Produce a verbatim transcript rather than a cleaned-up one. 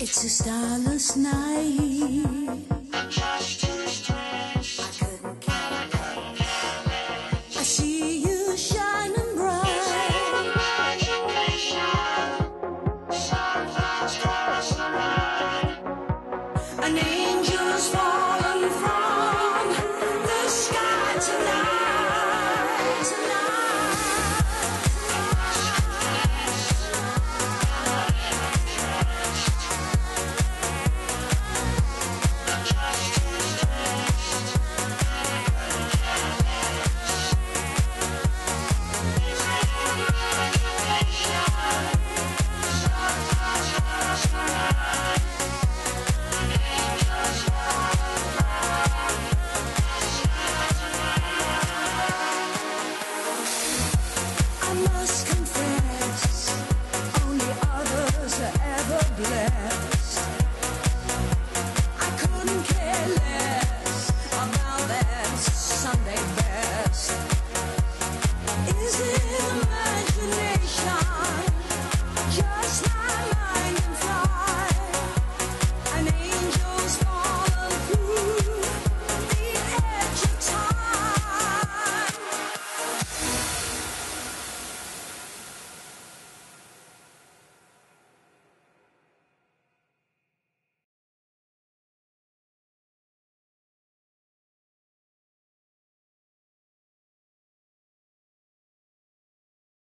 It's a starless night.